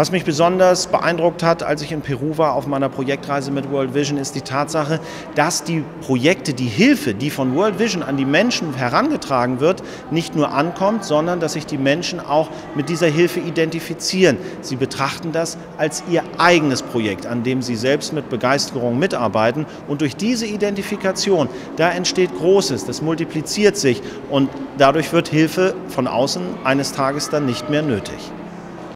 Was mich besonders beeindruckt hat, als ich in Peru war auf meiner Projektreise mit World Vision, ist die Tatsache, dass die Projekte, die Hilfe, die von World Vision an die Menschen herangetragen wird, nicht nur ankommt, sondern dass sich die Menschen auch mit dieser Hilfe identifizieren. Sie betrachten das als ihr eigenes Projekt, an dem sie selbst mit Begeisterung mitarbeiten. Und durch diese Identifikation, da entsteht Großes, das multipliziert sich und dadurch wird Hilfe von außen eines Tages dann nicht mehr nötig.